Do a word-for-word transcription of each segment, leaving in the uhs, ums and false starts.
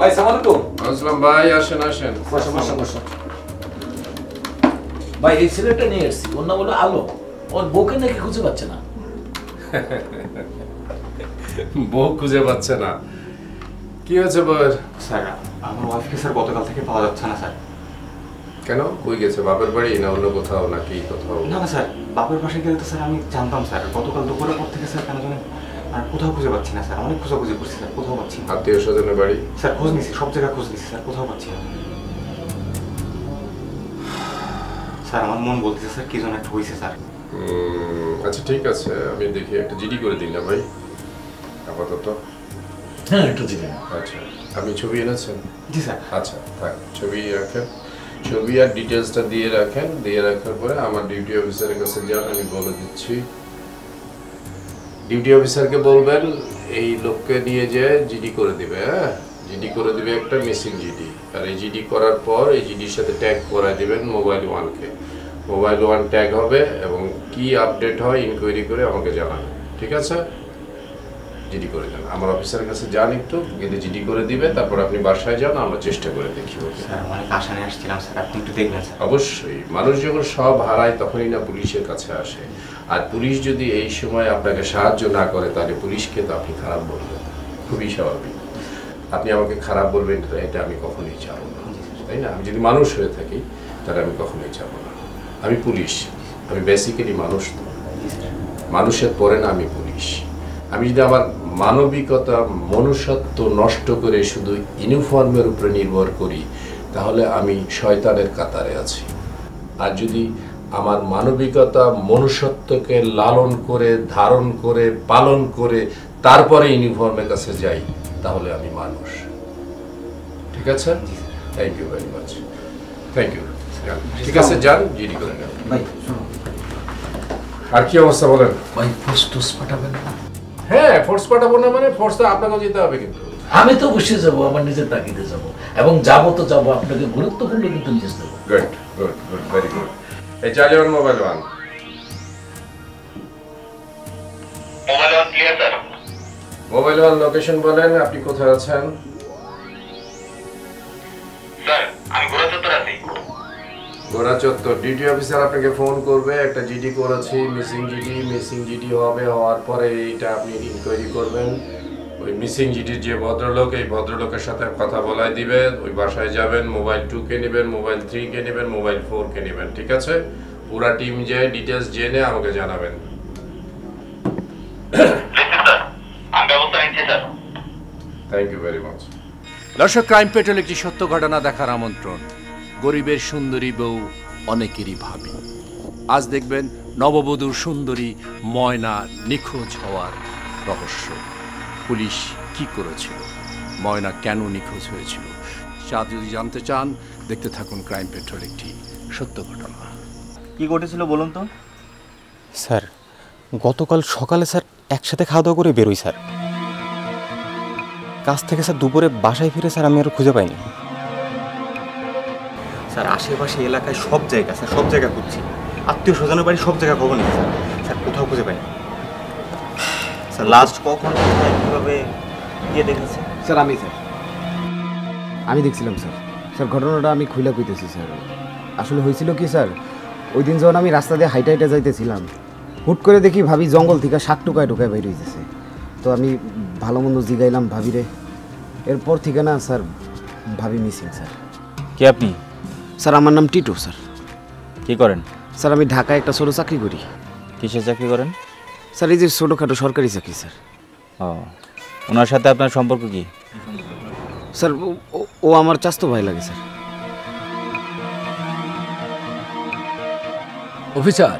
ভাই সালাম আলাইকুম। আসসালাম ভাই, আসেন আসেন। বসো বসো বসো। ভাই এই ছেলেটা নিয়ে এসেছি, ওর নাম হলো আলো। ওর বউকে নাকি খুঁজে পাচ্ছে না। বউ খুঁজে পাচ্ছে না? কি হয়েছে বউয়ের? স্যার আমার ওয়াইফকে স্যার গতকাল থেকে পাওয়া যাচ্ছে না স্যার। কেন, কই গেছে? বাপের বাড়ি না অন্য কোথাও নাকি কোথাও? না না স্যার, বাপের পাশে গেলে তো স্যার আমি জানতাম স্যার। গতকাল দুপুরের পর থেকে স্যার কেন জানেন আর কোথাও খুঁজে পাচ্ছি না স্যার। অনেক খোঁজাখুঁজি করছি স্যার, কোথাও পাচ্ছি না। আত্মীয় স্বজনের বাড়ি স্যার খোঁজ নিছি, সব জায়গায় খোঁজ নিছি স্যার, কোথাও পাচ্ছি না স্যার। আমার মন বলতেছে স্যার কি যেন একটা হয়েছে স্যার। আচ্ছা ঠিক আছে, আমি দেখি একটা জিডি করে দিন না ভাই আপাতত। হ্যাঁ একটু জিডি। আচ্ছা আপনি ছবি এনেছেন? জি স্যার। আচ্ছা থাক, ছবি রাখেন, ছবি আর ডিটেলসটা দিয়ে রাখেন। দিয়ে রাখার পরে আমার ডিউটি অফিসারের কাছে যান, আমি বলে দিচ্ছি। ডিউটি অফিসারকে বলবেন এই লোককে নিয়ে যে জিডি করে দিবে। হ্যাঁ জিডি করে দিবে, একটা মিসিং জিডি। আর এই জিডি করার পর এই জিডির সাথে ট্যাগ করায় দেবেন মোবাইল ওয়ানকে। মোবাইল ওয়ান ট্যাগ হবে এবং কি আপডেট হয় ইনকোয়ারি করে আমাকে জানাবেন। ঠিক আছে, জিডি করে দেন। আমার অফিসারের কাছে যান একটু, কিন্তু জিডি করে দিবে। তারপর আপনি বাসায় যান, আমরা চেষ্টা করে দেখি। স্যার অনেক আশা নিয়ে আসছিলাম স্যার, আপনি একটু দেখবেন স্যার। অবশ্যই, মানুষ যখন সব হারায় তখনই না পুলিশের কাছে আসে। আর পুলিশ যদি এই সময় আপনাকে সাহায্য না করে তাহলে পুলিশকে তো আপনি খারাপ বলবেন, খুবই স্বাভাবিক। আপনি আমাকে খারাপ বলবেন এটা আমি কখনোই চাবো না, তাই না? আমি যদি মানুষ হয়ে থাকি তাহলে আমি কখনোই চাবো না। আমি পুলিশ, আমি বেসিক্যালি মানুষ, তো মানুষের পরে না আমি পুলিশ। আমি যদি আমার মানবিকতা মনুষ্যত্ব নষ্ট করে শুধু ইউনিফর্মের উপরে নির্ভর করি তাহলে আমি শয়তানের কাতারে আছি। আর যদি আমার মানবিকতা মনুষ্যত্বকে লালন করে ধারণ করে পালন করে তারপরে ইউনিফর্মের কাছে যাই তাহলে আমি মানুষ। ঠিক আছে, thank you very much. Thank you. ঠিক আছে যান, জিডি করে নেন। আর কি অবস্থা বলেন? ভাই ফোর্স টুস পাঠাবেন? হ্যাঁ ফোর্স পাঠাবো না মানে ফোর্স তো আপনাকে যেতে হবে। কিন্তু আমি তো অবশ্যই যাবো, আমার নিজের তাগিদে যাবো, এবং যাবো তো যাবো আপনাকে গুরুত্বপূর্ণ কিন্তু নিয়ে যাবো। Good good good, very good. এই চালিয়ে mobile one. Mobile one clear sir. Mobile one location বলেন, আপনি কোথায় আছেন? স্যার আমি গোরা চত্বর আছি। গোরা চত্বর। ডিউটি অফিসার আপনাকে ফোন করবে, একটা জিডি করেছি, মিসিং জিডি। মিসিং জিডি হবে, হওয়ার পরে এইটা আপনি ইনকোয়ারি করবেন। ওই মিসিং জিডির যে ভদ্রলোক, এই ভদ্রলোকের সাথে কথা বলাই দিবে। ওই বাসায় যাবেন, মোবাইল টু কে নেবেন, মোবাইল থ্রি কে নেবেন, মোবাইল ফোর কে নেবেন। ঠিক আছে, পুরা টিম যে ডিটেলস জেনে আমাকে জানাবেন। Thank you very much. দর্শক, ক্রাইম পেট্রোল একটি সত্য ঘটনা দেখার আমন্ত্রণ। গরিবের সুন্দরী বউ অনেকেরই ভাবি। আজ দেখবেন নববধূর সুন্দরী ময়না নিখোঁজ হওয়ার রহস্য। পুলিশ কি করেছিল, ময়না কেন নিখোঁজ হয়েছিল, তা যদি জানতে চান দেখতে থাকুন ক্রাইম পেট্রোল একটি সত্য ঘটনা। কি ঘটেছিল বলুন তো? স্যার গতকাল সকালে স্যার একসাথে খাওয়া দাওয়া করে বেরোই স্যার। কাজ থেকে স্যার দুপুরে বাসায় ফিরে স্যার আমি আর খুঁজে পাইনি স্যার। আশেপাশে এলাকায় সব জায়গা স্যার, সব জায়গা খুঁজছি, আত্মীয় স্বজনের বাড়ি সব জায়গা খবর নিয়েছি স্যার, স্যার কোথাও খুঁজে পাইনি স্যার। লাস্ট কখন কীভাবে গিয়ে দেখেছি স্যার? আমি স্যার আমি দেখছিলাম স্যার। স্যার ঘটনাটা আমি খুলে কইতেছি স্যার। আসলে হয়েছিল কি স্যার, ওই দিন যখন আমি রাস্তা দিয়ে হাইটা হাইটা যাইতেছিলাম, হুট করে দেখি ভাবি জঙ্গল থেকে শাক টুকায় টুকায় বাইরে হইতেছে। তো আমি ভালো মন্দ জিগাইলাম ভাবিরে, এরপর থেকে না স্যার ভাবি মিসিং স্যার। কে আপনি? স্যার আমার নাম টিটু স্যার। কী করেন? স্যার আমি ঢাকায় একটা ছোটো চাকরি করি। কিসের চাকরি করেন স্যার? এই যে ছোটোখাটো সরকারি চাকরি স্যার। ও, ওনার সাথে আপনার সম্পর্ক কি? স্যার ও আমার চাচাতো ভাই লাগে স্যার। অফিসার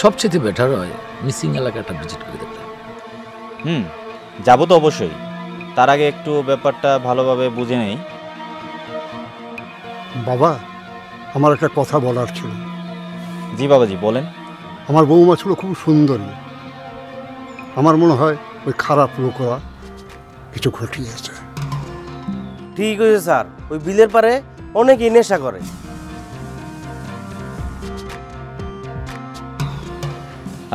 সবচেয়ে বেটার হয় মিসিং এলাকাটা ভিজিট করে দেখতে। হুম যাবো তো অবশ্যই, তার আগে একটু ব্যাপারটা ভালোভাবে বুঝে নেই। বাবা আমার একটা কথা বলার ছিল। জি বাবাজি বলেন। আমার বউমা ছিল খুব সুন্দরী, আমার মনে হয় ওই খারাপ লোকরা কিছু ঘটিয়েছে। ঠিক আছে স্যার, ওই বিলের পারে অনেকেই নেশা করে।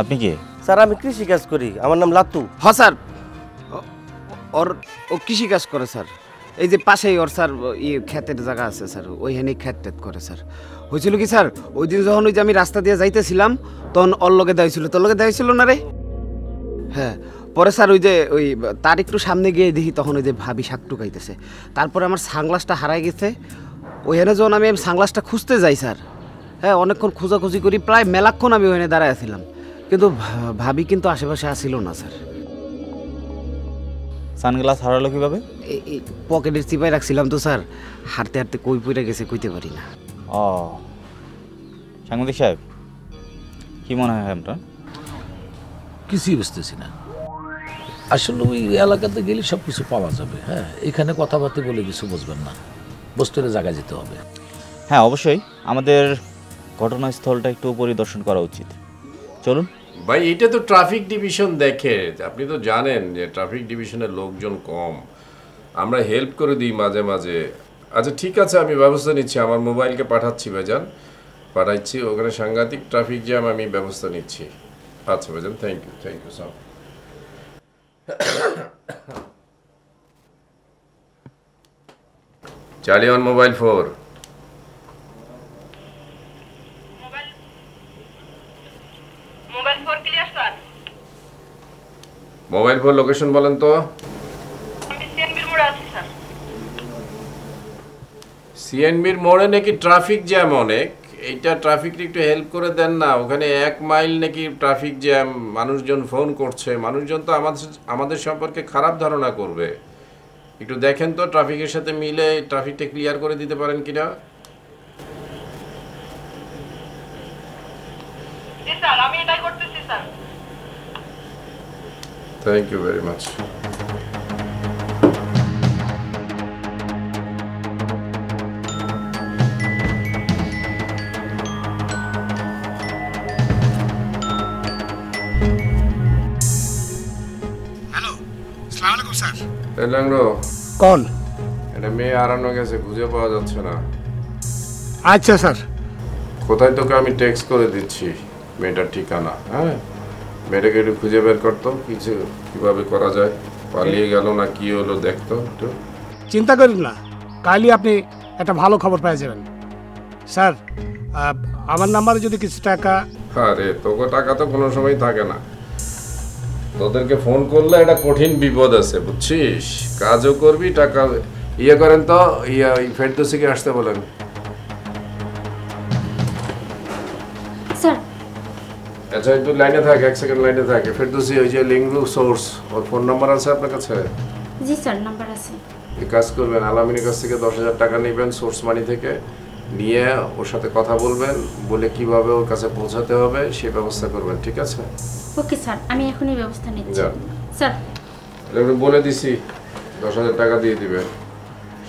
আপনি কে? স্যার আমি কৃষি কাজ করি, আমার নাম লাতু। হ্যাঁ স্যার, ওর ও কৃষি কাজ করে স্যার। এই যে পাশেই ওর স্যার ই ক্ষেতের জায়গা আছে স্যার, ওইখানে ক্ষেত টেত করে স্যার। হয়েছিল কি স্যার, ওই দিন যখন ওই যে আমি রাস্তা দিয়ে যাইতেছিলাম তখন ওর লগে দেওয়া হয়েছিল, তোর লগে দেওয়া হয়েছিল না রে? হ্যাঁ, পরে স্যার ওই যে ওই তার একটু সামনে গিয়ে দেখি তখন ওই যে ভাবি শাক টুকাইতেছে। তারপরে আমার সানগ্লাসটা হারাই গেছে, ওইখানে যখন আমি সানগ্লাসটা খুঁজতে যাই স্যার, হ্যাঁ অনেকক্ষণ খোঁজাখুঁজি করি, প্রায় মেলাক্ষণ আমি ওইখানে দাঁড়াইছিলাম, কিন্তু ভাবি কিন্তু আশেপাশে আসছিল না স্যার। সানগ্লাস হারালো কীভাবে? এই পকেটের চিপায় রাখছিলাম তো স্যার, হাঁটতে হাঁটতে কই পড়ে গেছে কইতে পারি না। ও সাংবাদিক সাহেব, কি মনে হয় আপনার? কিছুই বুঝতেছি না। আসলে ওই এলাকাতে গেলে সব কিছু পাওয়া যাবে, হ্যাঁ এখানে কথাবার্তা বলে কিছু বুঝবেন না, বস্তুর জায়গা যেতে হবে। হ্যাঁ অবশ্যই আমাদের ঘটনাস্থলটা একটু পরিদর্শন করা উচিত, চলুন ভাই। এটা তো ট্রাফিক ডিভিশন দেখে, আপনি তো জানেন যে ট্রাফিক ডিভিশনের লোকজন কম, আমরা হেল্প করে দিই মাঝে মাঝে। আচ্ছা ঠিক আছে, আমি ব্যবস্থা নিচ্ছি, আমার মোবাইলকে পাঠাচ্ছি ভাইজান, পাঠাচ্ছি, ওখানে সাংঘাতিক ট্রাফিক জ্যাম, আমি ব্যবস্থা নিচ্ছি। আচ্ছা ভাইজান, thank you, thank you sir. চালিয়ে on mobile four. Mobile four location বলেন তো। সিএনবির মোড়ে নাকি ট্রাফিক জ্যাম অনেক, এইটা ট্রাফিক একটু হেল্প করে দেন না। ওখানে এক মাইল নাকি ট্রাফিক জ্যাম, মানুষজন ফোন করছে, মানুষজন তো আমাদের আমাদের সম্পর্কে খারাপ ধারণা করবে। একটু দেখেন তো ট্রাফিকের সাথে মিলে ট্রাফিকটা ক্লিয়ার করে দিতে পারেন কিনা। Thank you very much. Hello. Assalam alaikum sir. Telangro. Kon? Eta me arano geche bujhe paoa jacche na. Accha sir. Kothay toke ami text kore dicchi metar ঠিকানা, হ্যাঁ মেয়েটাকে একটু খুঁজে বের করতো, কিছু কীভাবে করা যায়, পালিয়ে গেল না কি হলো দেখতো। একটু চিন্তা করেন না, কালই আপনি একটা ভালো খবর পেয়ে যাবেন স্যার। আমার নাম্বারে যদি কিছু টাকা। হ্যাঁ রে, তোকে টাকা তো কোনো সময় থাকে না, তোদেরকে ফোন করলে এটা কঠিন বিপদ আছে বুঝছিস, কাজও করবি টাকা ইয়ে করেন তো, ইয়ে ফেরদৌসিকে আসতে বলেন। আচ্ছা একটু লাইনে থাকে, এক সেকেন্ড লাইনে থাকে। ফেরদৌসী, ওই যে লিঙ্গু সোর্স ওর ফোন নাম্বার আছে আপনার কাছে? জি স্যার, নাম্বার আছে। এই কাজ করবেন, আলামিনের কাছ থেকে দশ হাজার টাকা নেবেন সোর্স মানি থেকে, নিয়ে ওর সাথে কথা বলবেন, বলে কিভাবে ওর কাছে পৌঁছাতে হবে সেই ব্যবস্থা করবেন, ঠিক আছে? ওকে স্যার, আমি এখনই ব্যবস্থা নিচ্ছি স্যার। একটু বলে দিছি দশ হাজার টাকা দিয়ে দিবেন।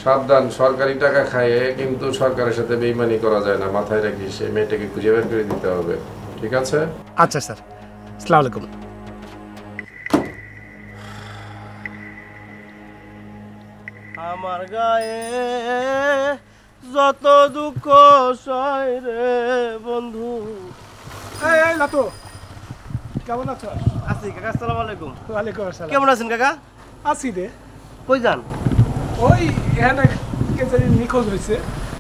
সাবধান, সরকারি টাকা খায় কিন্তু সরকারের সাথে বেইমানি করা যায় না, মাথায় রাখি। সেই মেয়েটাকে খুঁজে বের করে দিতে হবে, ঠিক আছে? আচ্ছা স্যার, আসসালামু আলাইকুম। আমার গায়ে যত দুঃখ সয় রে বন্ধু। এই এই লাতো, কেমন আছো? আছি কাকা, আসসালামু আলাইকুম। ওয়া আলাইকুম আসসালাম। কেমন আছেন কাকা? আছি রে। কই যান? ওই এখানে কে জানি নিখোঁজ হইছে।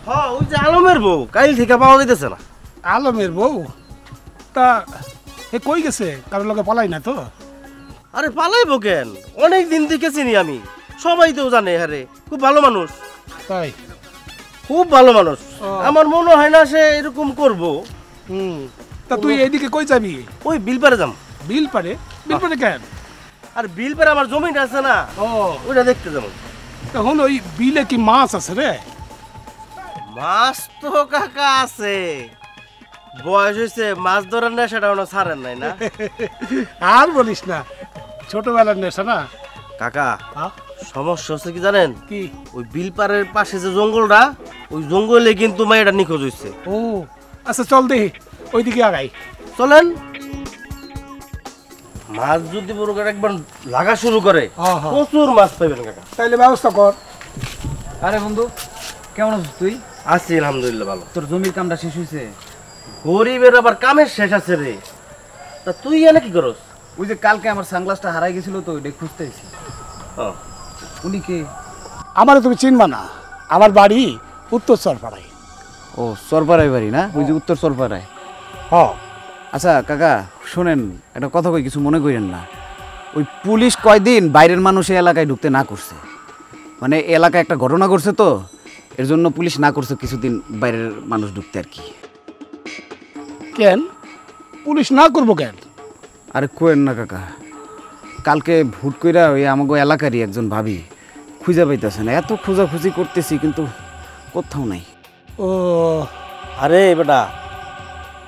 হ্যাঁ ওই যে আলমের বউ, কাল থেকে পাওয়া যাইতেছে না। আলমের বউ কই গেছে? কারোর লগে পালাই না তো? আরে পালাইবো কেন, অনেক দিন থেকে চিনি আমি, সবাই তো জানে। আরে খুব ভালো মানুষ। তাই? খুব ভালো মানুষ, আমার মনে হয় না সে এরকম করবো। হুম, তা তুই এইদিকে কই যাবি? ওই বিলপাড়ে যাম। বিলপাড়ে? বিলপাড়ে কেন? আর বিলপাড়ে আমার জমিটা আছে না, ওইটা দেখতে যাবো। তখন ওই বিলে কি মাছ আছে রে? মাছ তো কাকা আছে, বয়স হয়েছে, মাছ ধরার নেশাটা কোনো ছাড়েন নাই না। আর বলিস না, ছোটবেলার নেশা না কাকা। সমস্যা হচ্ছে কি জানেন? কি? ওই বিলপাড়ের পাশে যে জঙ্গলটা, ওই জঙ্গলে কিন্তু মেয়েটা নিখোঁজ হয়েছে। ও আচ্ছা, চল দেখি ওইদিকে আগাই, চলেন। মাছ যদি বড় একবার লাগা শুরু করে প্রচুর মাছ পাইবেন কাকা। তাইলে ব্যবস্থা কর। আরে বন্ধু কেমন আছিস তুই? আছি আলহামদুলিল্লাহ ভালো। তোর জমির কামটা শেষ হয়েছে? গরিবের আবার কামের শেষ আছে রে। তা তুই এনে কি করস? ওই যে কালকে আমার সানগ্লাসটা হারাই গেছিল তো, ওইটা খুঁজতে এসেছি। উনি কে? আমারও তুমি চিনবা না, আমার বাড়ি উত্তর সরপাড়ায়। ও সরপাড়ায় বাড়ি না, ওই যে উত্তর সরপাড়ায়। হ আচ্ছা কাকা শোনেন, একটা কথা কই, কিছু মনে করেন না। ওই পুলিশ কয়দিন বাইরের মানুষ এই এলাকায় ঢুকতে না করছে, মানে এলাকায় একটা ঘটনা ঘটছে, তো এর জন্য পুলিশ না করছে কিছুদিন বাইরের মানুষ ঢুকতে আর কি। কেন পুলিশ না করবো কেন? আরে কোয়েন না কাকা, কালকে ভুট কইরা ওই আমাগো এলাকারই একজন ভাবি খুঁজা পাইতেছে না, এত খোঁজাখুঁজি করতেছি কিন্তু কোথাও নাই। ও আরে বেটা,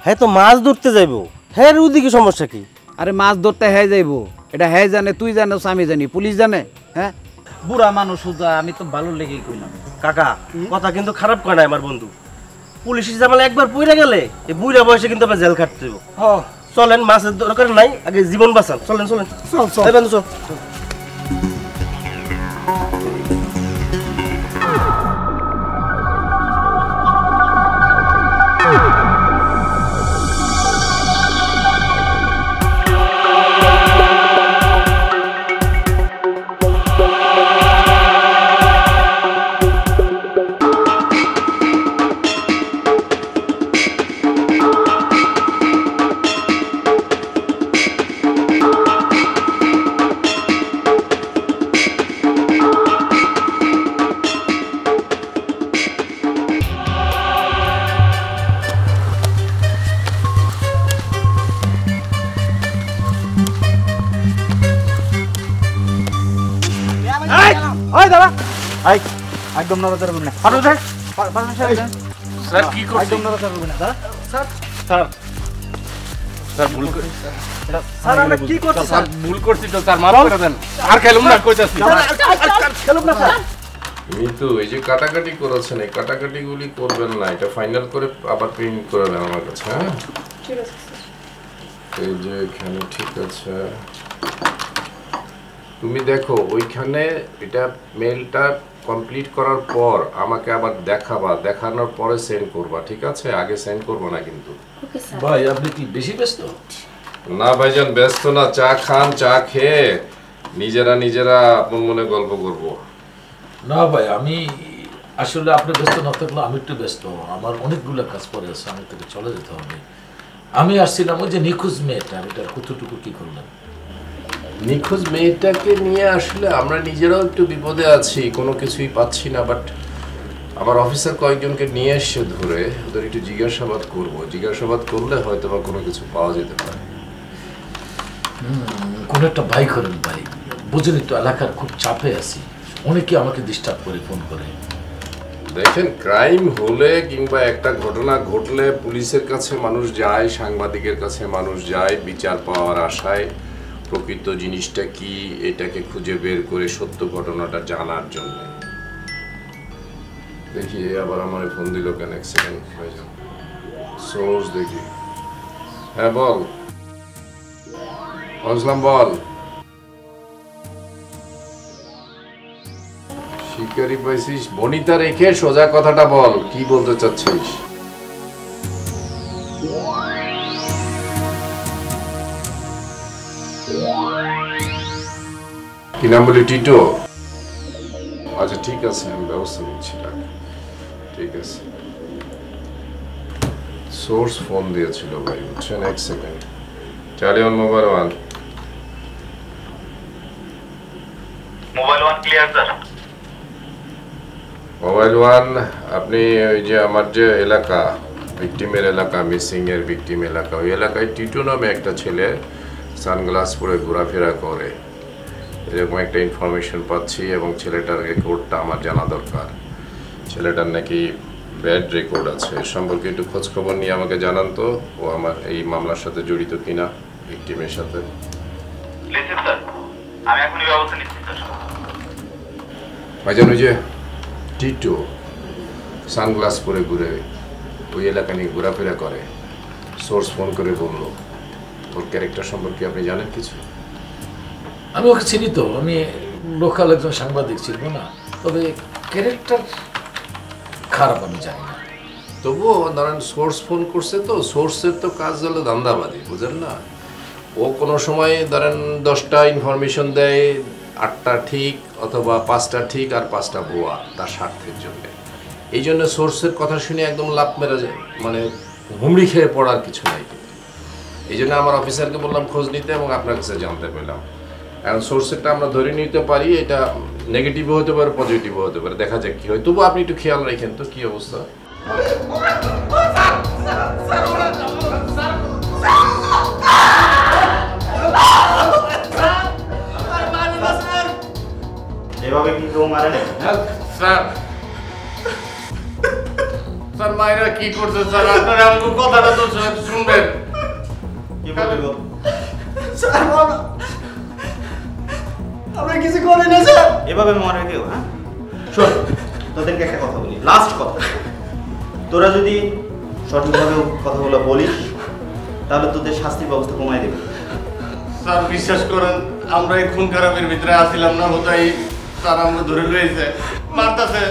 হ্যাঁ তো মাছ ধরতে যাইব, হ্যাঁ ওদিকে সমস্যা কি? আরে মাছ ধরতে হ্যাঁ যাইব, এটা হ্যাঁ জানে, তুই জানোস, আমি জানি, পুলিশ জানে। হ্যাঁ বুড়া মানুষ সুজা, আমি তো ভালো লেগেই কইলাম। কাকা কথা কিন্তু খারাপ করে না আমার বন্ধু, পুলিশের জামালে একবার পইরা গেলে এই বুড়া বয়সে কিন্তু আবার জেল খাটতে হইব। হ্যাঁ চলেন, মাছের দরকার নাই, আগে জীবন বাঁচান। চলেন চলেন চল চল বন্ধু চল। একদম নড়াচড়া করবেন না। আর স্যার পারমিশন দেন স্যার, কি করছেন? একদম নড়াচড়া করবেন না স্যার। স্যার স্যার ভুল করছি স্যার, আমরা কি করছি স্যার? ভুল করছি তো স্যার, মাফ করে দেন। আর খেলুম না কইতাছি স্যার, খেলুম না স্যার। কিন্তু এই যে কাটাকাটি করছেন, এই কাটাকাটিগুলি করবেন না, এটা ফাইনাল করে আবার প্রিন্ট করে দেন আমার কাছে। হ্যাঁ ঠিক আছে স্যার, এই যে এখানে ঠিক আছে। তুমি দেখো ওইখানে এটা মেলটা কমপ্লিট করার পর আমাকে আবার দেখাবা, দেখানোর পরে সেন্ড করবা, ঠিক আছে? আগে সেন্ড করব না কিন্তু। Okay sir. ভাই আপনি কি বেশি ব্যস্ত? না ভাইজান ব্যস্ত না, চা খান, চা খেয়ে নিজেরা নিজেরা আপন মনে গল্প করব। না ভাই আমি আসলে আপনি ব্যস্ত না থাকলে আমি একটু ব্যস্ত, আমার অনেকগুলো কাজ পড়ে আছে, আমি থেকে চলে যেতে হবে। আমি আসছিলাম ওই যে নিখোঁজ মেয়েটা, এটার কতটুকু কি করলাম? নিখোঁজ মেয়েটাকে নিয়ে আসলে আমরা নিজেরাও একটু বিপদে আছি, কোনো কিছুই পাচ্ছি না। বাট আমার অফিসার কয়েকজনকে নিয়ে এসে ধরে ওদের একটু জিজ্ঞাসাবাদ করব, জিজ্ঞাসাবাদ করলে হয়তো বা কোনো কিছু পাওয়া যেতে পারে। কোনো একটা ভাই করেন ভাই, বুঝলি তো এলাকার খুব চাপে আছি, অনেকে আমাকে ডিস্টার্ব করে ফোন করে। দেখেন ক্রাইম হলে কিংবা একটা ঘটনা ঘটলে পুলিশের কাছে মানুষ যায়, সাংবাদিকের কাছে মানুষ যায়, বিচার পাওয়ার আশায়, প্রকৃত জিনিসটা কি এটাকে খুঁজে বের করে সত্য ঘটনাটা জানার জন্য। দেখি আবার আমার ফোন দিল কেন, এক সেকেন্ড হয়ে যাবে, সোর্স দেখি। হ্যাঁ বল বুঝলাম, বল। শিকারি পাইছিস, বনিতা রেখে সোজা কথাটা বল, কি বলতে চাচ্ছিস? কি নাম বলি? টিটো। আচ্ছা ঠিক আছে, আমি ব্যবস্থা নিচ্ছি। ঠিক আছে, সোর্স ফোন দিয়েছিল ভাই, বুঝছেন? এক সেকেন্ড, চালিয়ে on mobile one. Mobile one clear sir. Mobile one, আপনি ওই যে আমার যে এলাকা ভিকটিমের এলাকা, মিসিং এর ভিকটিম এলাকা, ওই এলাকায় টিটো নামে একটা ছেলে সানগ্লাস পরে ঘোরাফেরা করে, এরকম একটা ইনফরমেশন পাচ্ছি। এবং ছেলেটার রেকর্ডটা আমার জানা দরকার, ছেলেটার নাকি ব্যাড রেকর্ড আছে, এর সম্পর্কে একটু খোঁজখবর নিয়ে আমাকে জানান তো, ও আমার এই মামলার সাথে জড়িত কিনা, ভিকটিমের সাথে। ভাইজান ওই যে টিটো সানগ্লাস পরে ঘুরে ওই এলাকা নিয়ে ঘোরাফেরা করে, সোর্স ফোন করে বললো, ওর ক্যারেক্টার সম্পর্কে আপনি জানেন কিছু? আমি ওকে চিনি তো, আমি লোকাল একজন সাংবাদিক, চিনব না, তবে ক্যারেক্টার খারাপ আমি জানি না। তবুও ধরেন সোর্স ফোন করছে, তো সোর্সের তো কাজ হলো দান্দাবাজি, বুঝেন না? ও কোনো সময় ধরেন দশটা ইনফরমেশন দেয়, আটটা ঠিক, অথবা পাঁচটা ঠিক আর পাঁচটা ভুয়া তার স্বার্থের জন্য। এই জন্য সোর্সের কথা শুনে একদম লাফ মেরে মানে হুমড়ি খেয়ে পড়ার কিছু নাই। এই জন্য আমার অফিসারকে বললাম খোঁজ নিতে এবং আপনার কাছে জানতে পেলাম। কারণ সোর্সেরটা আমরা ধরে নিতে পারি, এটা নেগেটিভও হতে পারে পজিটিভও হতে পারে, দেখা যাক কী হয়। তবু আপনি একটু খেয়াল রাখেন তো কী অবস্থা। এভাবে কি কেউ মারে না স্যার? স্যার মায়েরা কি করছে স্যার? আপনারা আমাকে কথাটা তো শুনবেন। কি বলবো স্যার, আমরা কিছু করি না স্যার। এভাবে মারে কেউ? হ্যাঁ শোন, তোদেরকে একটা কথা বলি, লাস্ট কথা। তোরা যদি সঠিকভাবে কথাগুলো বলিস তাহলে তোদের শাস্তির ব্যবস্থা কমায় দেবে। স্যার বিশ্বাস করেন আমরা এই খুন খারাপের ভিতরে আসছিলাম না, হতাই স্যার আমরা ধরে লইছে মারতাছে।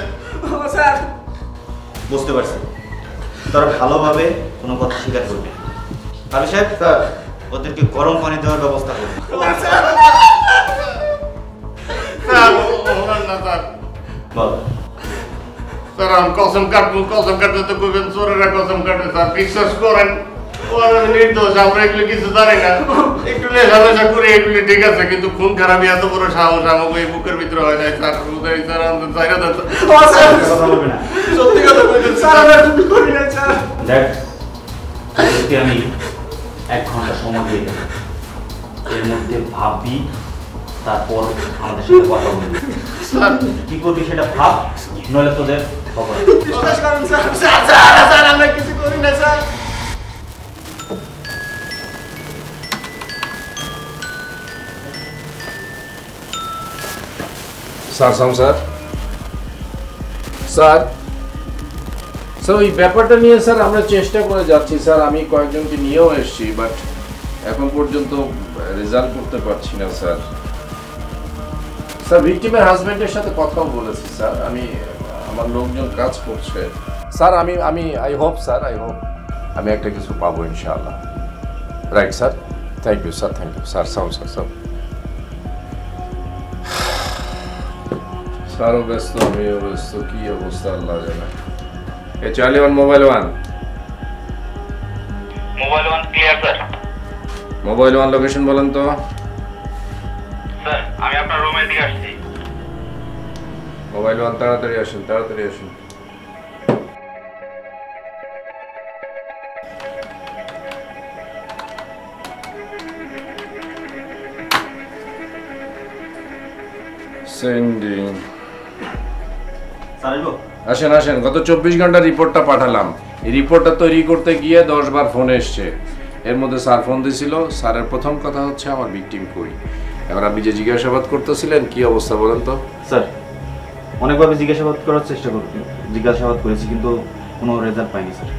স্যার বুঝতে পারছি, তোরা ভালোভাবে কোনো কথা স্বীকার করবি। আরে সাহেব স্যার ওদেরকে গরম পানি দেওয়ার ব্যবস্থা করবি। বল স্যার, আমি কসম কাটবো, কসম কাটতে তো কইবেন চোরেরা কসম কাটবে। স্যার বিশ্বাস করেন নির্দোষ, আমরা এগুলো কিছু জানি না, একটু নেশা নেশা করি এগুলি ঠিক আছে, কিন্তু খুন খারাপই এত বড় সাহস আমাকে এই বুকের ভিতরে হয় না। স্যার সত্যি কথা বলছেন স্যার। দেখ আমি এক ঘন্টা সময় দিয়ে দেব, এর মধ্যে ভাববি, তারপর আমাদের সাথে কথা বলবি। স্যার কি করবি সেটা ভাব, নইলে তোদের খবর। আমরা কিছু করি না স্যার। স্যার সাম স্যার স্যার স্যার ওই ব্যাপারটা নিয়ে স্যার আমরা চেষ্টা করে যাচ্ছি স্যার, আমি কয়েকজনকে নিয়েও এসেছি, বাট এখন পর্যন্ত রেজাল্ট করতে পারছি না স্যার। স্যার ভিকটিমের হাজব্যান্ডের সাথে কথাও বলেছি স্যার, আমি আমার লোকজন কাজ করছে স্যার। আমি আমি I hope sir, I hope আমি একটা কিছু পাবো ইনশাআল্লাহ। Right sir, thank you sir, thank you sir. সাম স্যার স্যার সারও ব্যস্ত, আমিও ব্যস্ত, কি অবস্থা আল্লাহ জানে। এ চলে one mobile one mobile one clear sir. Mobile one location বলেন তো স্যার। আমি আপনার রুমে দিয়ে আসছি। মোবাইল ওয়ান তাড়াতাড়ি আসুন, তাড়াতাড়ি আসুন। সেন্ডিং আসেন আসেন। গত চব্বিশ ঘন্টার রিপোর্টটা পাঠালাম, এই রিপোর্টটা তৈরি করতে গিয়ে দশ বার ফোন এসছে। এর মধ্যে স্যার ফোন দিয়েছিল, স্যারের প্রথম কথা হচ্ছে আমার ভিকটিম কই। এবার আপনি যে জিজ্ঞাসাবাদ করতেছিলেন কি অবস্থা বলেন তো স্যার? অনেকভাবে জিজ্ঞাসাবাদ করার চেষ্টা করছি, জিজ্ঞাসাবাদ করেছি কিন্তু কোনো রেজাল্ট পাইনি স্যার।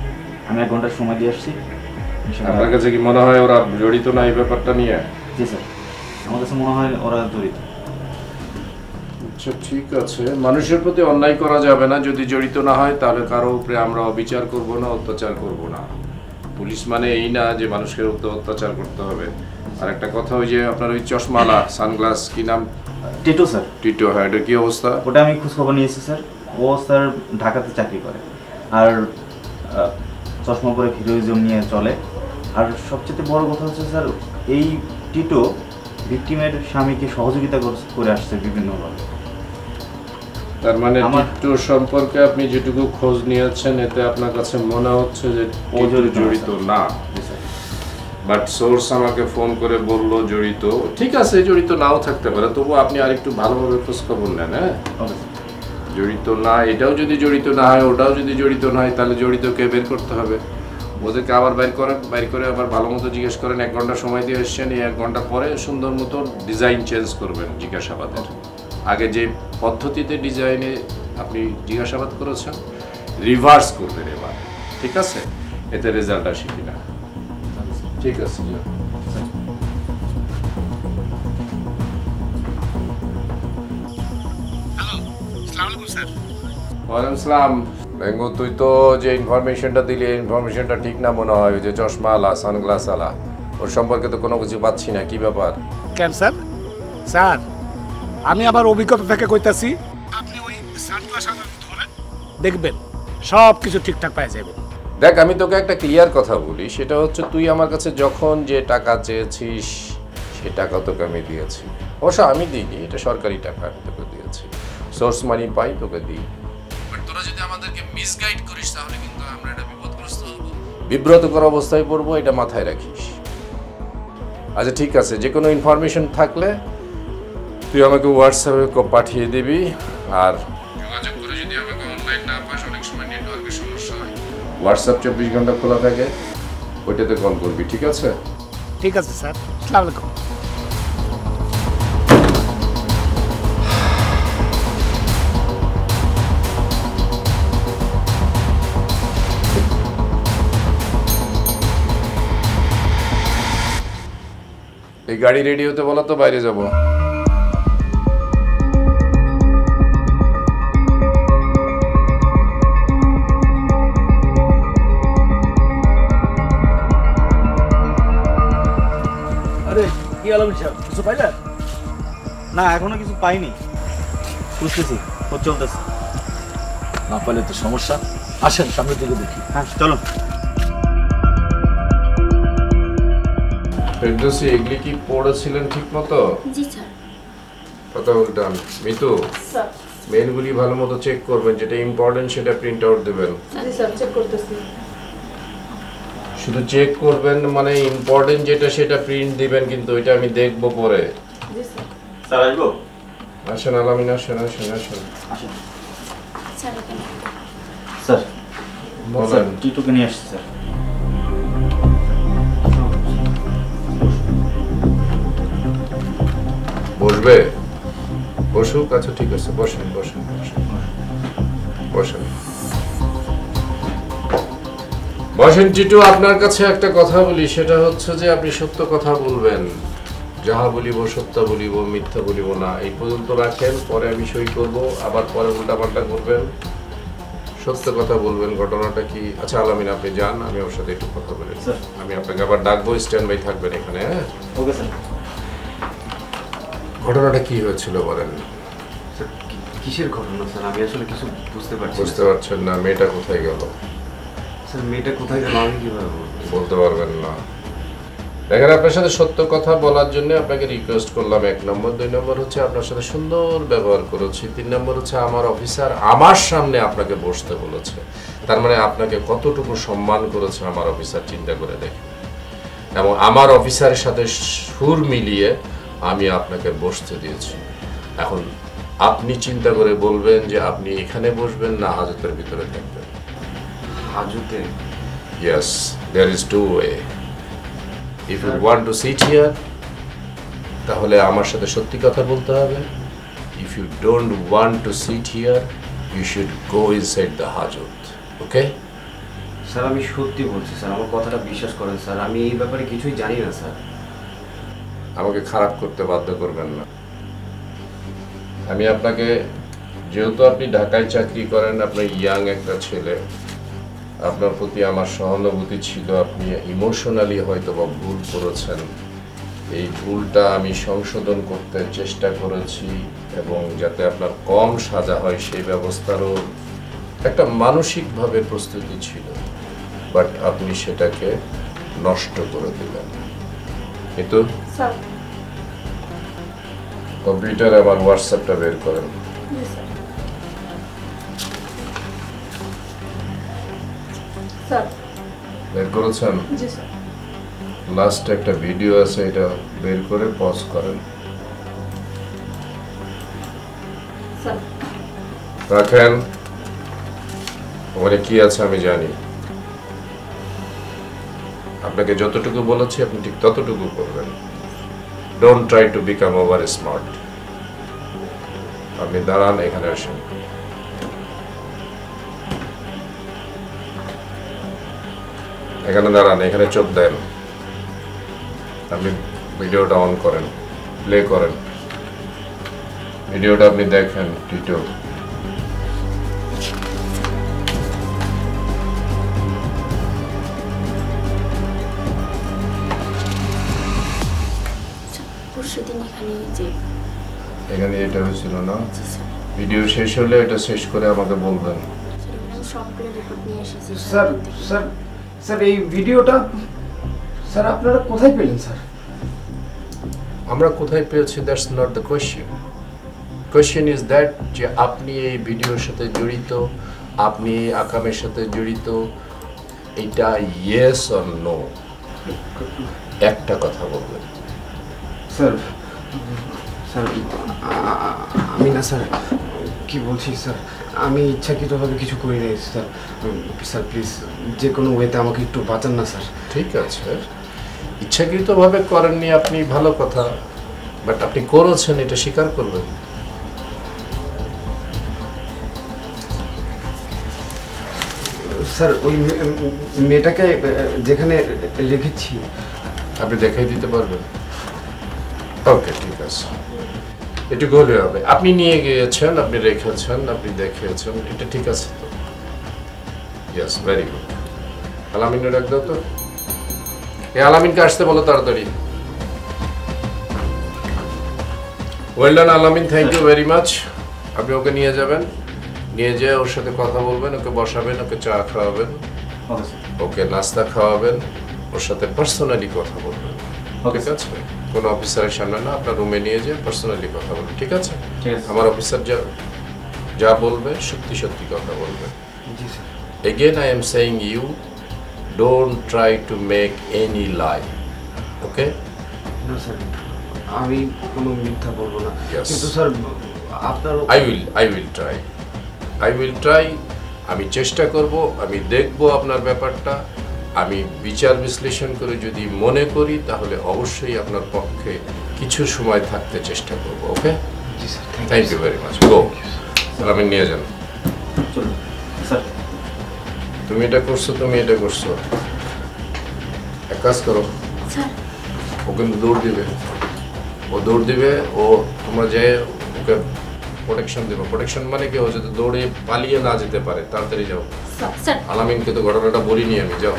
আমি এক ঘন্টার সময় দিয়ে আসছি। আপনার কাছে কি মনে হয় ওরা জড়িত না এই ব্যাপারটা নিয়ে? জি স্যার, আমার কাছে মনে হয় ওরা জড়িত। আচ্ছা ঠিক আছে, মানুষের প্রতি অন্যায় করা যাবে না, যদি জড়িত না হয় তাহলে কারো উপরে আমরা অবিচার করব না, অত্যাচার করব না। পুলিশ মানে এই না যে মানুষের উপর অত্যাচার করতে হবে। আর একটা কথা, ওই যে আপনার ওই চশমালা সানগ্লাস কি নাম, টিটু স্যার? টিটু, হ্যাঁ, এটা কি অবস্থা? ওটা আমি খোঁজ খবর নিয়েছি স্যার। ও স্যার ঢাকাতে চাকরি করে, আর চশমা পরে হিরোইজম নিয়ে চলে। আর সবচেয়ে বড় কথা হচ্ছে স্যার, এই টিটু ভিকটিমের স্বামীকে সহযোগিতা করে আসছে বিভিন্নভাবে। তার মানে টিটু সম্পর্কে আপনি যেটুকু খোঁজ নিয়েছেন এতে আপনার কাছে মনে হচ্ছে যে ও জড়িত না, বাট সোর্স আমাকে ফোন করে বললো জড়িত। ঠিক আছে, জড়িত নাও থাকতে পারে, তবু আপনি আরেকটু ভালোভাবে খোঁজ খবর নেন। হ্যাঁ জড়িত না, এটাও যদি জড়িত না হয়, ওটাও যদি জড়িত না হয়, তাহলে জড়িতকে বের করতে হবে। ওদেরকে আবার বাইর করেন, বাইর করে আবার ভালো মতো জিজ্ঞেস করেন। এক ঘন্টা সময় দিয়ে এসছেন, এই এক ঘন্টা পরে সুন্দর মতো ডিজাইন চেঞ্জ করবেন জিজ্ঞাসাবাদের। আগে যে পদ্ধতিতে ডিজাইনে আপনি জিজ্ঞাসাবাদ করেছেন রিভার্স করবেন এবার, ঠিক আছে? এতে রেজাল্ট আসে কিনা। ঠিক আছে, ওয়ালাইকুম আসসালাম। বেঙ্গু তুই তো যে ইনফরমেশনটা দিলি ইনফরমেশনটা ঠিক না মনে হয়, যে চশমা আলা সানগ্লাস আলা, ওর সম্পর্কে তো কোনো কিছু পাচ্ছি না, কি ব্যাপার? কেন স্যার? স্যার আমি আবার অভিজ্ঞতা থেকে কইতাছি, আপনি ওই সান্টু আসামি ধরেন, দেখবেন সব কিছু ঠিকঠাক পাওয়া যাবে। দেখ আমি তোকে একটা ক্লিয়ার কথা বলি, সেটা হচ্ছে তুই আমার কাছে যখন যে টাকা চেয়েছিস সে টাকা তোকে আমি দিয়েছি। অবশ্য আমি দিইনি, এটা সরকারি টাকা আমি তোকে দিয়েছি, সোর্স মানি পাই তোকে দিই। বাট তোরা যদি আমাদেরকে মিসগাইড করিস তাহলে কিন্তু আমরা এটা বিপদগ্রস্ত হব, বিব্রতকর অবস্থায় পড়বো, এটা মাথায় রাখিস। আচ্ছা ঠিক আছে, যে কোনো ইনফরমেশন থাকলে তুই আমাকে হোয়াটসঅ্যাপে পাঠিয়ে দিবি, আর যোগাযোগ করে যদি আমাকে অনলাইন না পাস, অনেক সময় নেটওয়ার্কের সমস্যা হয়, হোয়াটসঅ্যাপ চব্বিশ ঘন্টা খোলা থাকে, ওইটাতে কল করবি। ঠিক আছে? ঠিক আছে স্যার, আসসালামু আলাইকুম। এই গাড়ি রেডি হতে বলো তো, বাইরে যাবো। আরে কি আলম সাহেব, কিছু পাইলা? না এখনো কিছু পাইনি। বুঝতেছি ও চলতেছে, না পাইলে তো সমস্যা। আসেন সামনের দিকে দেখি। হ্যাঁ চলো। ফেরদৌসী, এগুলি কি পড়েছিলেন ঠিক মতো? জি স্যার। কথা বলতাম মিতু, মেলগুলি ভালো মতো চেক করবেন, যেটা ইম্পর্টেন্ট সেটা প্রিন্ট আউট দেবেন। জি স্যার, চেক করতেছি। শুধু চেক করবেন মানে ইম্পর্টেন্ট যেটা সেটা প্রিন্ট দিবেন, কিন্তু এটা আমি দেখব পরে। জি স্যার। স্যার আসবো? আসেন আলামিন, আসেন আসেন আসেন আসেন। স্যার বলেন। টিটুকে নিয়ে আসছি স্যার। বসবে? বসুক। আচ্ছা ঠিক আছে, বসেন বসেন বসেন বসেন বসেন। চিটু, আপনার কাছে একটা কথা বলি, সেটা হচ্ছে যে আপনি সত্য কথা বলবেন। যাহা বলিব সত্য বলিব, মিথ্যা বলিব না, এই পর্যন্ত রাখেন। পরে আমি সই করবো, আবার পরে উল্টাপাল্টা করবেন। সত্য কথা বলবেন। ঘটনাটা কি? আচ্ছা আলামিন আপনি যান, আমি ওর সাথে একটু কথা বলি। আমি আপনাকে আবার ডাকবো, স্ট্যান্ড বাই থাকবেন এখানে। হ্যাঁ ওকে স্যার। ঘটনাটা কি হয়েছিল বলেন? কিসের ঘটনা স্যার? আমি আসলে কিছু বুঝতে পারছি না। বুঝতে পারছেন না? মেয়েটা কোথায় গেল? স্যার মেয়েটা কোথায় গেল আমি কিভাবে বলতে পারবেন না। দেখেন আপনার সাথে সত্য কথা বলার জন্য আপনাকে রিকোয়েস্ট করলাম, এক নম্বর। দুই নম্বর হচ্ছে আপনার সাথে সুন্দর ব্যবহার করেছি। তিন নম্বর হচ্ছে আমার অফিসার আমার সামনে আপনাকে বসতে বলেছে, তার মানে আপনাকে কতটুকু সম্মান করেছে আমার অফিসার চিন্তা করে দেখেন। এবং আমার অফিসারের সাথে সুর মিলিয়ে আমি আপনাকে বসতে দিয়েছি। এখন আপনি চিন্তা করে বলবেন যে আপনি এখানে বসবেন না হাজতের ভিতরে থাকবেন। হাজতে? Yes, there is two way. If you want to sit here, তাহলে আমার সাথে সত্যি কথা বলতে হবে। If you don't want to sit here, you should go inside the হাজত। Okay sir? আমি সত্যি বলছি স্যার, আমার কথাটা বিশ্বাস করেন স্যার। আমি এই ব্যাপারে কিছুই জানি না স্যার। আমাকে খারাপ করতে বাধ্য করবেন না। আমি আপনাকে, যেহেতু আপনি ঢাকায় চাকরি করেন, আপনার ইয়াং একটা ছেলে, আপনার প্রতি আমার সহানুভূতি ছিল। আপনি ইমোশনালি হয়তো বা ভুল করেছেন, এই ভুলটা আমি সংশোধন করতে চেষ্টা করেছি, এবং যাতে আপনার কম সাজা হয় সেই ব্যবস্থারও একটা মানসিকভাবে প্রস্তুতি ছিল। বাট আপনি সেটাকে নষ্ট করে দিলেন। কিন্তু কম্পিউটার আবার হোয়াটসঅ্যাপটা বের করেন। বের করেছেন? লাস্ট একটা ভিডিও আছে, এটা বের করে পজ করেন, রাখেন। ওখানে কি আছে আমি জানি। আপনাকে যতটুকু বলেছি আপনি ঠিক ততটুকু করবেন। Don't try to become over smart. আপনি দাঁড়ান, এখানে আসেন। এখানে দাঁড়ান, এখানে চোখ দেন। আপনি ভিডিওটা অন করেন, প্লে করেন, ভিডিওটা আপনি দেখেন। টিটো, এখানে এটা হয়েছিল না ভিডিও শেষ হলে এটা শেষ করে আমাকে বলবেন স্যার স্যার স্যার এই ভিডিওটা স্যার আপনারা কোথায় পেলেন স্যার আমরা কোথায় পেয়েছি that's not the question question is that যে আপনি এই ভিডিওর সাথে জড়িত আপনি আকামের সাথে জড়িত এটা ইয়েস অর নো একটা কথা বলবেন স্যার স্যার আমি না স্যার কি বলছি স্যার আমি ইচ্ছাকৃতভাবে কিছু করি নাই স্যার স্যার প্লিজ যে কোনো ওয়েতে আমাকে একটু বাঁচান না স্যার ঠিক আছে স্যার ইচ্ছাকৃতভাবে করেননি আপনি ভালো কথা বাট আপনি করেছেন এটা স্বীকার করবেন স্যার ওই মেয়েটাকে যেখানে রেখেছি আপনি দেখাই দিতে পারবেন ওকে ঠিক আছে এটা গোলে হবে আপনি নিয়ে গিয়েছেন আপনি রেখেছেন আপনি দেখিয়েছেন এটা ঠিক আছে তো ইয়েস ভেরি গুড আলামিন ডাক দাও তো এই আলামিনকে আসতে বলো তাড়াতাড়ি ওয়েল ডান আলামিন থ্যাংক ইউ ভেরি মাচ আপনি ওকে নিয়ে যাবেন নিয়ে যেয়ে ওর সাথে কথা বলবেন ওকে বসাবেন ওকে চা খাওয়াবেন ওকে নাস্তা খাওয়াবেন ওর সাথে পার্সোনালি কথা বলবেন ঠিক আছে কোনো অফিসারের সামনে না আপনার রুমে নিয়ে যেয়ে পার্সোনালি কথা বলবেন ঠিক আছে আমার অফিসার যা যা বলবে সত্যি সত্যি কথা বলবে জি sir again I am saying you don't try to make any lie okay no sir আমি কোনো মিথ্যা বলবো না কিন্তু স্যার আপনার I will I will try I will try. আমি চেষ্টা করব আমি দেখব আপনার ব্যাপারটা আমি বিচার বিশ্লেষণ করে যদি মনে করি তাহলে অবশ্যই আপনার পক্ষে কিছু সময় থাকতে চেষ্টা করব ওকে জি sir thank you very much গো তাহলে আমি নিয়ে যাব চলুন স্যার তুমি এটা করছো তুমি এটা করছো এক কাজ করো স্যার ওকে দৌড় দিবে ও দৌড় দিবে ও তোমরা যে ওকে প্রোটেকশন দেব প্রোটেকশন মানে কি হয় যদি দৌড়ে পালিয়ে না যেতে পারে তাড়াতাড়ি যাও স্যার আলামিনকে তো ঘটনাটা বলিনি আমি যাও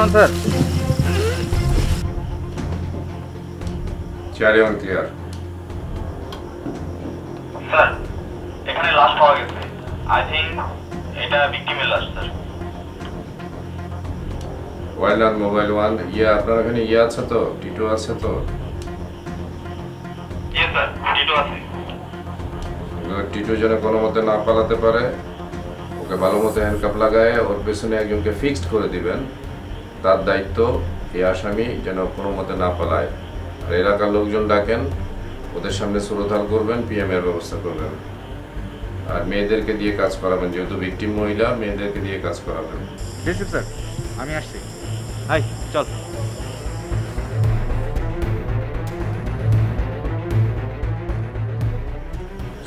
Levantar, Charlie on clear. Sir, it will last August. I think it will be given last, sir. While on mobile one, yeah, brother, any yards at all? Did you ask at all? Yes, sir, did you ask? Did you join a column of the Napa at the parade? Okay, Balamote and Kaplaga or Pesuna, you can fix for the event. তার দায়িত্ব এই আসামি যেন কোনো মতে না পালায় আর এলাকার লোকজন ডাকেন ওদের সামনে সুরতহাল করবেন পিএম এর ব্যবস্থা করবেন আর মেয়েদেরকে দিয়ে কাজ করাবেন যেহেতু ভিকটিম মহিলা মেয়েদেরকে দিয়ে কাজ করাবেন ঠিক আছে আমি আসছি হাই চল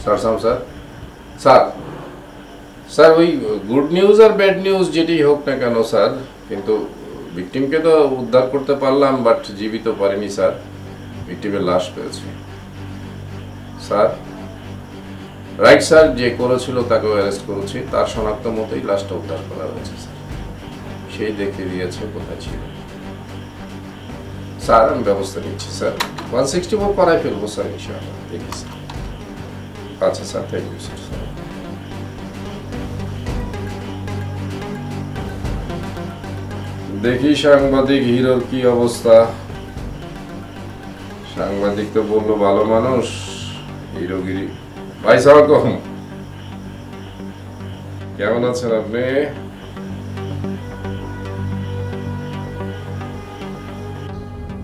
স্যার স্যার স্যার স্যার ওই গুড নিউজ আর ব্যাড নিউজ যেটি হোক না কেন স্যার কিন্তু ভিকটিমকে তো উদ্ধার করতে পারলাম বাট জীবিত পারিনি স্যার ভিকটিমের লাশ পেয়েছি স্যার রাইট স্যার যে করেছিল তাকে অ্যারেস্ট করেছি তার শনাক্ত মতোই লাশটা উদ্ধার করা হয়েছে স্যার সেই দেখে দিয়েছে কোথায় ছিল স্যার আমি ব্যবস্থা নিচ্ছি স্যার ওয়ান সিক্সটি ফোর পাড়ায় ফেলবো স্যার ইনশাআল্লাহ দেখি স্যার আচ্ছা স্যার থ্যাংক ইউ স্যার দেখি সাংবাদিক হিরোর কি অবস্থা সাংবাদিক তো বললো ভালো মানুষ হিরোগিরি ভাই সাহেব কেমন আছেন আপনি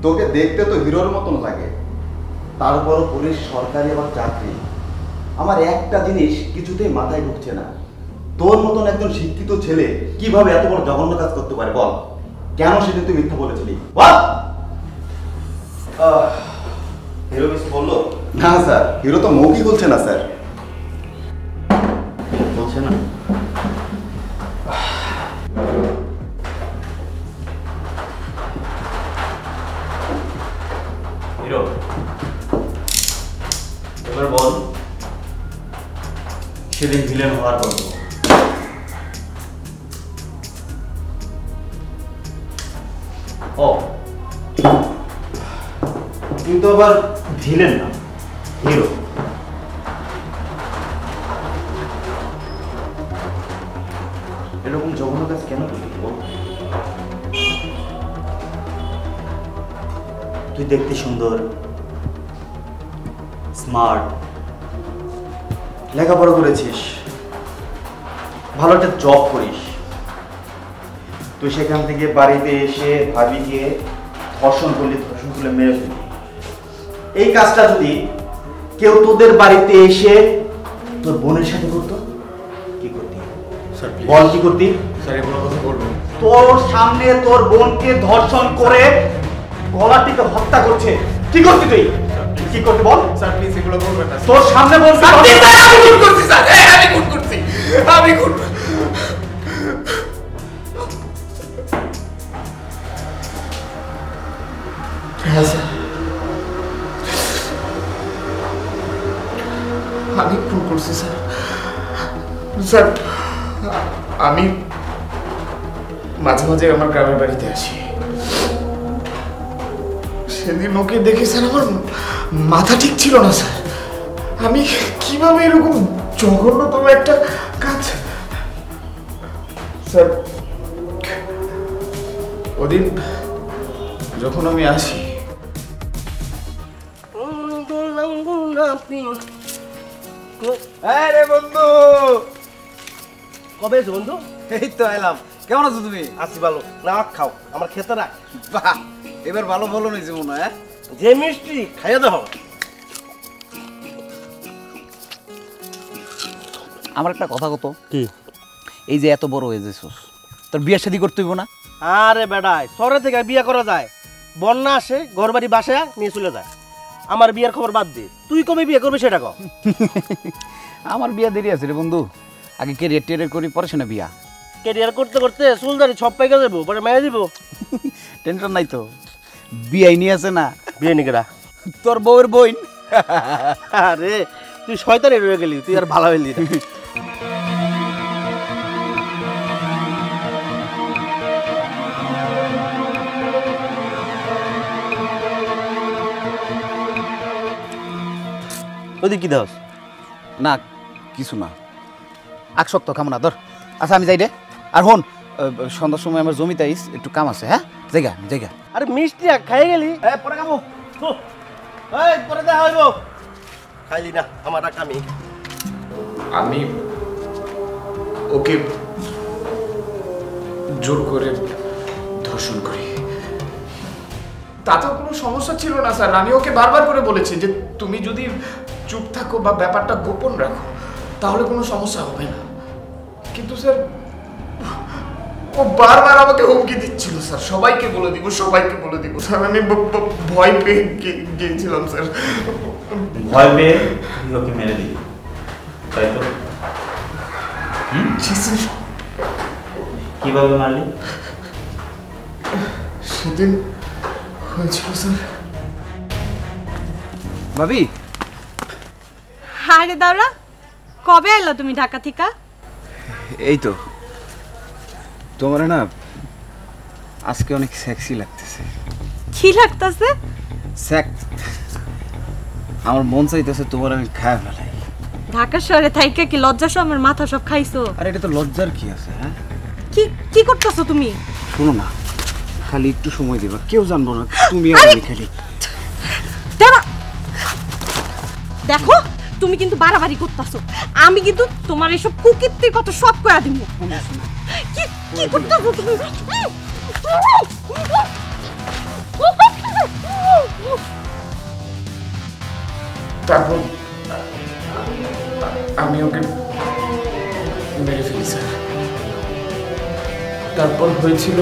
তোকে দেখতে তো হিরোর মতন লাগে তারপর পুলিশ সরকারি আবার চাকরি আমার একটা জিনিস কিছুতেই মাথায় ঢুকছে না তোর মতন একজন শিক্ষিত ছেলে কিভাবে এত বড় জঘন্য কাজ করতে পারে বল কেন সেদিন তুই মিথ্যা বলেছিলি হিরো কিছু বললো না স্যার, হিরো তো মৌকি বলছে না স্যার, বলছে না। হিরো এবার বল সেদিন ভিলেন হওয়ার গল্প। ও কিন্তু আবার ভিলেন না, হিরো। এরকম জঘন্য কাজ কেন করবি? তুই দেখতে সুন্দর, স্মার্ট, লেখাপড়া করেছিস, ভালো একটা জব করিস, তুই সেখান থেকে বাড়িতে এসে ভাবিকে ধর্ষণ করলি, ধর্ষণ করলে মেরে ফেলি। এই কাজটা যদি কেউ তোদের বাড়িতে এসে তোর বোনের সাথে করতো কি করতি বল? কি করতি? তোর সামনে তোর বোনকে ধর্ষণ করে গলাটিকে হত্যা করছে, কি করতি তুই? কি করতে বল? স্যার প্লিজ এগুলো বলবেন না। তোর সামনে বল। স্যার আমি খুন করছি, স্যার আমি খুন করছি, আমি খুন। আমি খুন করছি স্যার। স্যার আমি মাঝে মাঝে আমার গ্রামের বাড়িতে আসি, সেদিন ওকে দেখেছেন আমার মাথা ঠিক ছিল না স্যার। আমি কিভাবে এরকম জঘন্যতম একটা কাজ। স্যার ওদিন যখন আমি আসি বন্ধু, কবে বন্ধু? এই তো এলাম। কেমন আছো তুমি? আছি ভালো। না খাও, আমার খেতে রাখ। বাহ, এবার ভালো ভালো নেই জীবন। হ্যাঁ যে মিষ্টি খাইয়ে দাও। আমার একটা কথা কত, কি এই যে এত বড় হয়ে গেছিস, তোর বিয়ে শাদী করতে হইব না? আরে বেড়ায় শহরে থেকে বিয়ে করা যায়, বন্যা আসে ঘর বাড়ি বাসায় নিয়ে চলে যায়। আমার বিয়ের খবর বাদ দে, তুই কবে বিয়ে করবি সেটা কর। আমার বিয়ে দেরি আছে রে বন্ধু, আগে ক্যারিয়ার টেরিয়ার করি, পরে শোনা বিয়া। ক্যারিয়ার করতে করতে চুলদারি সব পাইকে যাবো, পরে মেয়ে দিব। টেনশন নাই তো, বিয়াই নিয়ে আছে না বিয়ে নিকরা তোর বউয়ের বইন। আরে তুই শয়তানি রয়ে গেলি, তুই আর ভালো হইলি। ওদিক কি দাস? না কিছু না, আকশক্ত খামো না ধর। আচ্ছা আমি যাই রে। আর হন সন্ধ্যার সময় আমার জমিতে আইস, একটু কাম আছে। হ্যাঁ জায়গা জায়গা। আরে মিষ্টি খাই গেলি, পরে খাবো, পরে দেখা হইব। খাইলি না আমার কামি। আমি ওকে জোর করে ধর্ষণ করি, তাতেও কোনো সমস্যা ছিল না স্যার। আমি ওকে বারবার করে বলেছি যে তুমি যদি চুপ থাকো বা ব্যাপারটা গোপন রাখো তাহলে কোনো সমস্যা হবে না, কিন্তু স্যার ও বারবার আমাকে হুমকি দিচ্ছিল স্যার, সবাইকে বলে দিব সবাইকে বলে দিব স্যার। আমি ভয় পেয়ে গিয়েছিলাম স্যার, ভয় পেয়ে লোকে মেরে দিই। তাই তো কিভাবে মারলি সেদিন হয়েছিল স্যার? ভাবি আরে দাঁড়া, কবে এলো তুমি ঢাকা থেকে? এই তো, তোমার না আজকে অনেক সেক্সি লাগতেছে। কি লাগতেছে? সেক্স। আমার মন চাইতেছে তোমার আমি খায় ফেলাই। ঢাকা শহরে থাইকা কি লজ্জা সব আমার মাথা সব খাইছো? আরে এটা তো লজ্জার কি আছে? হ্যাঁ কি কি করতেছো তুমি? শোনো না, খালি একটু সময় দিবা, কেউ জানবো না তুমি আর আমি। খালি দেখো তুমি কিন্তু বাড়াবাড়ি করতেছো, আমি কিন্তু তোমার এইসব কুকীর্তির কথা সব কয়া দিব। কি কি করতেছো তুমি? তারপর আমি ওকে মেরে ফেলেছি। তারপর হয়েছিল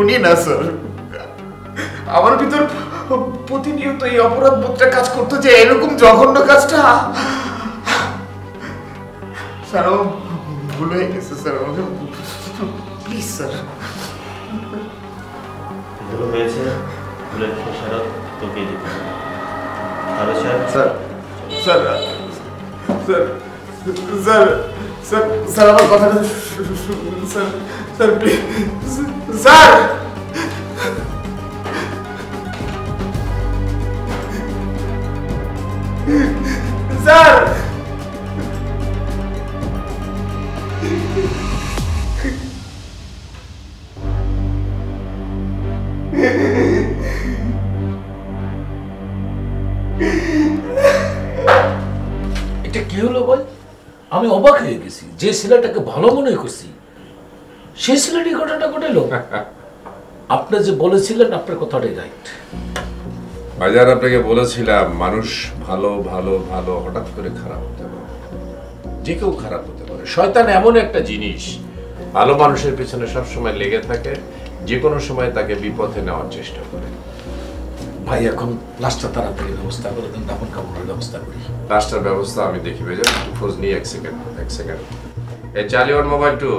খুনি না স্যার, আমার ভিতর প্রতিনিয়ত এই অপরাধ বোধটা কাজ করতো যে এরকম জঘন্য কাজটা স্যার ভুল হয়ে গেছে স্যার, আমাকে প্লিজ স্যার। ভুল হয়েছে, ভুলের খেসারত তোকে দিতে হবে। তাহলে sir sir sir sir sir sir আমার কথাটা স্যার স্যার প্লিজ স্যার। এটা কি হলো বল, আমি অবাক হয়ে গেছি। যে ছেলেটাকে ভালো মনে করছি সেই ছেলেটি ঘটনাটা ঘটেল। আপনি যে বলেছিলেন আপনার কথাটাই রাইট। বাজার আপনাকে বলেছিলাম মানুষ ভালো ভালো ভালো হঠাৎ করে খারাপ হতে পারে, যে কেউ খারাপ হতে পারে। শয়তান এমন একটা জিনিস ভালো মানুষের পেছনে সবসময় লেগে থাকে, যে কোনো সময় তাকে বিপথে নেওয়ার চেষ্টা করে। ভাই এখন লাশটা তাড়াতাড়ি ব্যবস্থা করে দেন, দাফন কাপড়ের ব্যবস্থা করি। লাশটার ব্যবস্থা আমি দেখি, বেজার খোঁজ নিয়ে এক সেকেন্ড এক সেকেন্ড এ চালিয়ে ওর mobile two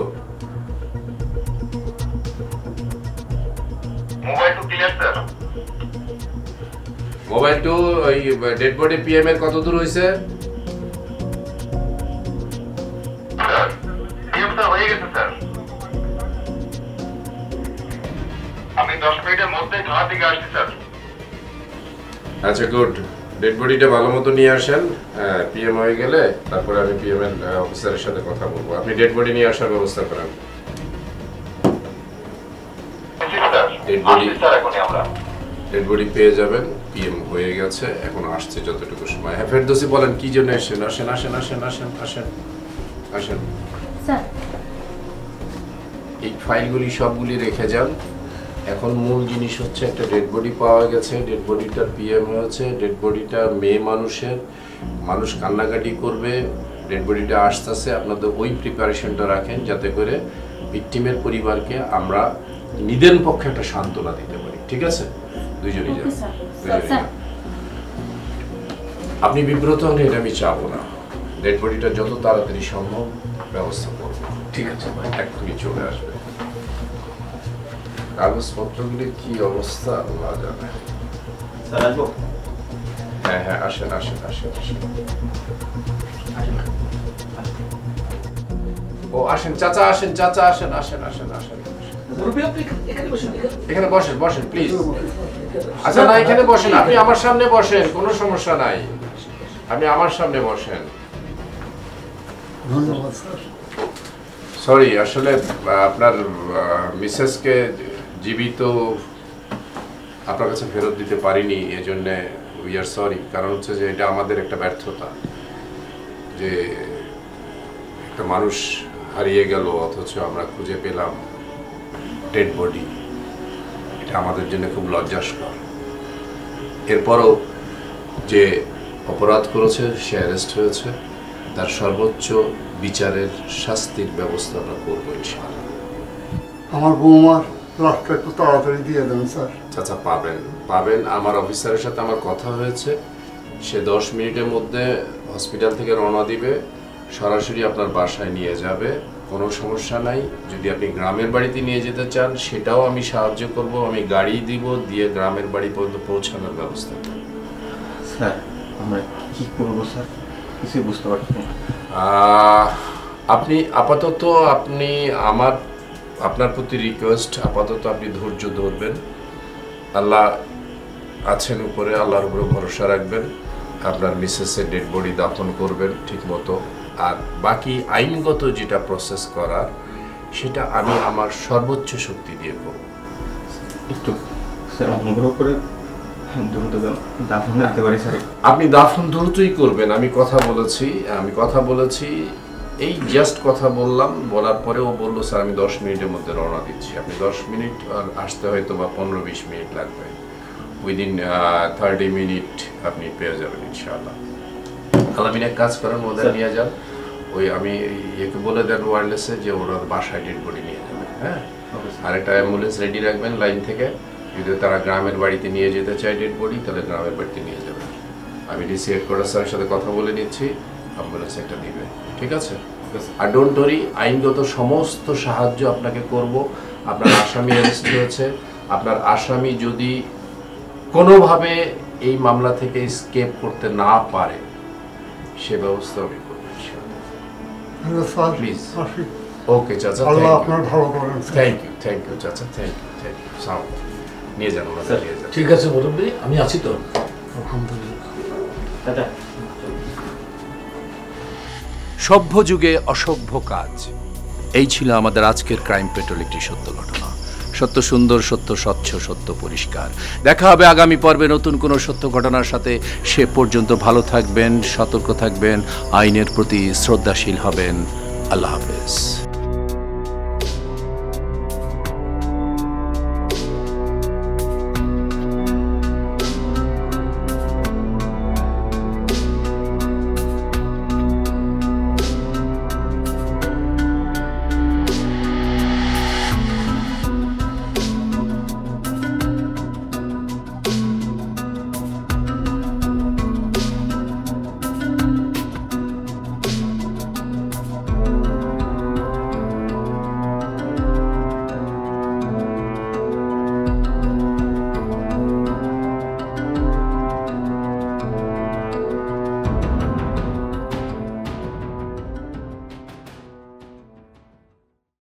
mobile two clear sir. Mobile two ওই ডেড বডি পিএম এর কত দূর হইছে? পিএমটা হয়ে গেছে স্যার, আমি দশ মিনিটের মধ্যে থানা থেকে আসছি স্যার। আচ্ছা গুড, ডেড বডিটা ভালো মতো নিয়ে আসেন, পিএম হয়ে গেলে তারপরে আমি পিএম এর অফিসারের সাথে কথা বলবো। আপনি ডেড বডি নিয়ে আসার ব্যবস্থা করেন। ডেড বডি স্যার এখন আমরা ডেড বডি পেয়ে যাবেন, পিএম হয়ে গেছে, এখন আসছে যতটুকু সময়। হ্যাঁ ফেরদৌসী বলেন কি জন্য আসেন, আসেন আসেন আসেন আসেন আসেন আসেন স্যার। এই ফাইলগুলি সবগুলি রেখে যান। এখন মূল জিনিস হচ্ছে একটা ডেড বডি পাওয়া গেছে, ডেড বডিটার পিএম হয়েছে, ডেড বডিটা মেয়ে মানুষের, মানুষ কান্নাকাটি করবে, ডেড বডিটা আসতে আসতে আপনাদের ওই প্রিপারেশনটা রাখেন যাতে করে ভিকটিমের পরিবারকে আমরা নিদেন পক্ষে একটা সান্ত্বনা দিতে পারি। ঠিক আছে, দুইজনই যান। আপনি বিব্রত হলে এটা আমি চাবো না, ডেড বডিটা যত তাড়াতাড়ি সম্ভব ব্যবস্থা করবো। ঠিক আছে ভাই, একটুই চলে আসবে। কাগজপত্রগুলি কি অবস্থা আল্লাহ জানে। হ্যাঁ হ্যাঁ আসেন আসেন আসেন আসেন ও আসেন চাচা আসেন চাচা আসেন আসেন আসেন আসেন এখানে বসেন বসেন প্লিজ। আচ্ছা না এখানে বসেন, আপনি আমার সামনে বসেন, কোনো সমস্যা নাই, আপনি আমার সামনে বসেন। ধন্যবাদ স্যার। সরি আসলে আপনার মিসেসকে জীবিত আপনার কাছে ফেরত দিতে পারিনি, এজন্যে উই আর সরি। কারণ হচ্ছে যে এটা আমাদের একটা ব্যর্থতা যে একটা মানুষ হারিয়ে গেল অথচ আমরা খুঁজে পেলাম ডেড বডি, এটা আমাদের জন্য খুব লজ্জাস্কর। এরপরও যে অপরাধ করেছে সে অ্যারেস্ট হয়েছে, তার সর্বোচ্চ বিচারের শাস্তির ব্যবস্থা আমরা করবো ইনশাআল্লাহ। আমার বৌমার লাশটা একটু তাড়াতাড়ি দিয়ে দেন স্যার। চাচা পাবেন পাবেন, আমার অফিসারের সাথে আমার কথা হয়েছে, সে দশ মিনিটের মধ্যে হসপিটাল থেকে রওনা দিবে, সরাসরি আপনার বাসায় নিয়ে যাবে, কোনো সমস্যা নাই। যদি আপনি গ্রামের বাড়িতে নিয়ে যেতে চান সেটাও আমি সাহায্য করব, আমি গাড়ি দিব, দিয়ে গ্রামের বাড়ি পর্যন্ত পৌঁছানোর ব্যবস্থা করব। স্যার আমরা কি করবো স্যার কিছুই বুঝতে পারছি না। আপনি আপাতত আপনি আমার আপনার প্রতি রিকোয়েস্ট, আপাতত আপনি ধৈর্য ধরবেন, আল্লাহ আছেন উপরে, আল্লাহর উপরে ভরসা রাখবেন, আপনার মিসেসের ডেড বডি দাফন করবেন ঠিকমতো, আর বাকি আইনগত যেটা প্রসেস করার সেটা আমি আমার সর্বোচ্চ শক্তি দিয়ে করব। একটু স্যার অনুগ্রহ করে দাফন করতে পারি স্যার। আপনি দাফন দ্রুতই করবেন, আমি কথা বলেছি আমি কথা বলেছি এই জাস্ট কথা বললাম, বলার পরে ও বললো স্যার আমি দশ মিনিটের মধ্যে রওনা দিচ্ছি। আপনি দশ মিনিট আর আসতে হয়তো বা পনেরো বিশ মিনিট লাগবে, উইদিন থার্টি মিনিট আপনি পেয়ে যাবেন ইনশাআল্লাহ। তাহলে আপনি এক কাজ করেন, ওদের নিয়ে যান, ওই আমি একে বলে দেন ওয়ারলেসে যে ওরা বাসায় ডেড বডি নিয়ে যাবেন। হ্যাঁ আর একটা অ্যাম্বুলেন্স রেডি রাখবেন লাইন থেকে, যদি তারা গ্রামের বাড়িতে নিয়ে যেতে চায় ডেড বডি তাহলে গ্রামের বাড়িতে নিয়ে যাবেন। আমি ডিসি হেডকোয়ার্টারের সাথে কথা বলে নিচ্ছি, অ্যাম্বুলেন্স একটা দিবে, ঠিক আছে? আর ডোন্ট ওয়ারি, আইনগত সমস্ত সাহায্য আপনাকে করব। আপনার আসামি অ্যারেস্ট হয়েছে, আপনার আসামি যদি কোনোভাবে এই মামলা থেকে স্কেপ করতে না পারে সে ব্যবস্থা আমি করব। ওকে চাচা, থ্যাংক ইউ থ্যাংক ইউ চাচা, thank you thank you. Sound নিয়ে যান, ঠিক আছে মোটামুটি আমি আছি তো, আলহামদুলিল্লাহ। সভ্য যুগে অসভ্য কাজ, এই ছিল আমাদের আজকের ক্রাইম পেট্রোল, একটি সত্য ঘটনা, সত্য সুন্দর, সত্য স্বচ্ছ, সত্য পরিষ্কার। দেখা হবে আগামী পর্বে নতুন কোনো সত্য ঘটনার সাথে। সে পর্যন্ত ভালো থাকবেন, সতর্ক থাকবেন, আইনের প্রতি শ্রদ্ধাশীল হবেন। আল্লাহ হাফেজ।